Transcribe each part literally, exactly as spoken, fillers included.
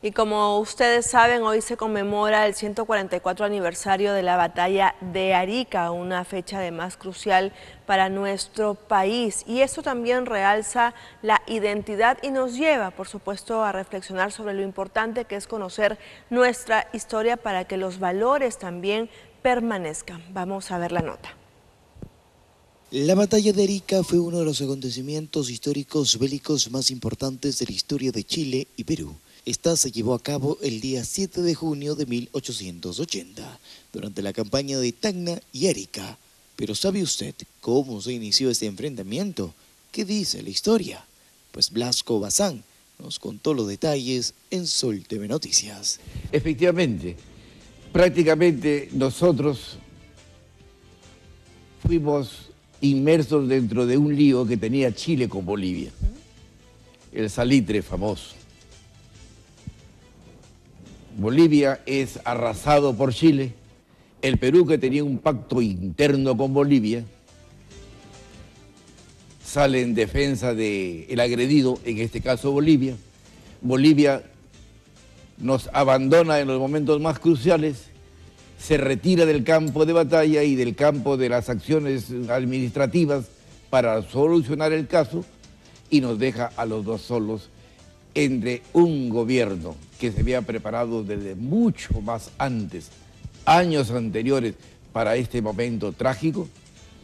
Y como ustedes saben, hoy se conmemora el ciento cuarenta y cuatro aniversario de la Batalla de Arica, una fecha además crucial para nuestro país. Y eso también realza la identidad y nos lleva, por supuesto, a reflexionar sobre lo importante que es conocer nuestra historia para que los valores también permanezcan. Vamos a ver la nota. La batalla de Arica fue uno de los acontecimientos históricos bélicos más importantes de la historia de Chile y Perú. Esta se llevó a cabo el día siete de junio de mil ochocientos ochenta, durante la campaña de Tacna y Arica. Pero ¿sabe usted cómo se inició este enfrentamiento? ¿Qué dice la historia? Pues Blasco Bazán nos contó los detalles en Sol T V Noticias. Efectivamente, prácticamente nosotros fuimos inmersos dentro de un lío que tenía Chile con Bolivia, el salitre famoso. Bolivia es arrasado por Chile, el Perú, que tenía un pacto interno con Bolivia, sale en defensa del agredido, en este caso Bolivia. Bolivia nos abandona en los momentos más cruciales, se retira del campo de batalla y del campo de las acciones administrativas para solucionar el caso y nos deja a los dos solos entre un gobierno que se había preparado desde mucho más antes, años anteriores, para este momento trágico,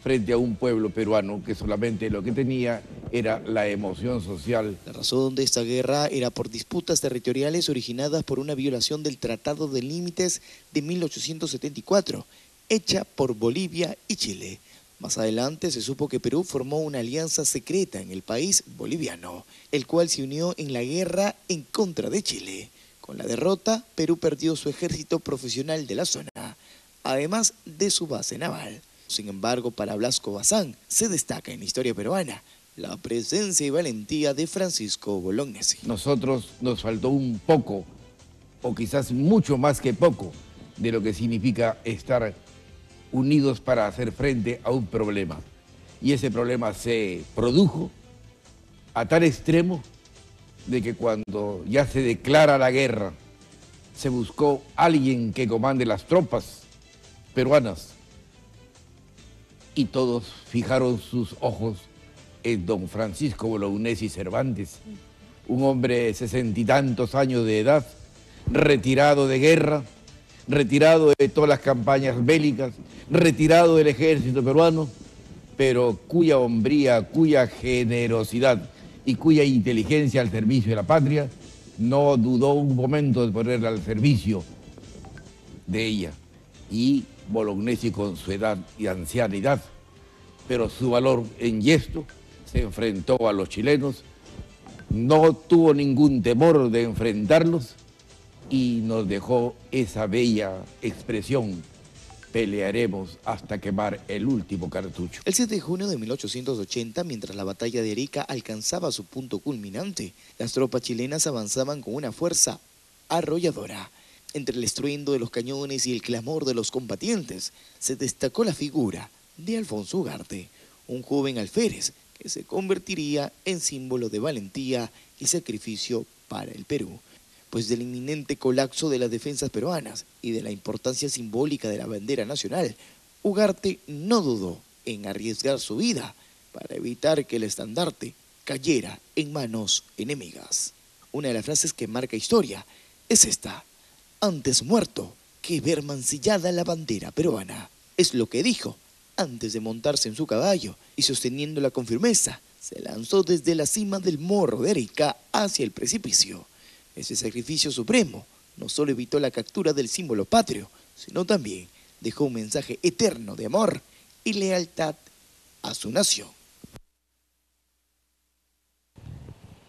frente a un pueblo peruano que solamente lo que tenía era la emoción social. La razón de esta guerra era por disputas territoriales originadas por una violación del Tratado de Límites de mil ochocientos setenta y cuatro, hecha por Bolivia y Chile. Más adelante se supo que Perú formó una alianza secreta en el país boliviano, el cual se unió en la guerra en contra de Chile. Con la derrota, Perú perdió su ejército profesional de la zona, además de su base naval. Sin embargo, para Blasco Bazán se destaca en la historia peruana la presencia y valentía de Francisco Bolognesi. Nosotros nos faltó un poco, o quizás mucho más que poco, de lo que significa estar unidos para hacer frente a un problema. Y ese problema se produjo a tal extremo de que cuando ya se declara la guerra, se buscó alguien que comande las tropas peruanas, y todos fijaron sus ojos en don Francisco Bolognesi Cervantes, un hombre de sesenta y tantos años de edad, retirado de guerra, retirado de todas las campañas bélicas, retirado del ejército peruano, pero cuya hombría, cuya generosidad y cuya inteligencia al servicio de la patria no dudó un momento de ponerla al servicio de ella. Y Bolognesi, con su edad y ancianidad, pero su valor en yesto, se enfrentó a los chilenos, no tuvo ningún temor de enfrentarlos y nos dejó esa bella expresión: pelearemos hasta quemar el último cartucho. El siete de junio de mil ochocientos ochenta, mientras la batalla de Arica alcanzaba su punto culminante, las tropas chilenas avanzaban con una fuerza arrolladora. Entre el estruendo de los cañones y el clamor de los combatientes, se destacó la figura de Alfonso Ugarte, un joven alférez que se convertiría en símbolo de valentía y sacrificio para el Perú. Pues del inminente colapso de las defensas peruanas y de la importancia simbólica de la bandera nacional, Ugarte no dudó en arriesgar su vida para evitar que el estandarte cayera en manos enemigas. Una de las frases que marca historia es esta: antes muerto que ver mancillada la bandera peruana. Es lo que dijo antes de montarse en su caballo y, sosteniéndola con firmeza, se lanzó desde la cima del morro de Arica hacia el precipicio. Ese sacrificio supremo no solo evitó la captura del símbolo patrio, sino también dejó un mensaje eterno de amor y lealtad a su nación.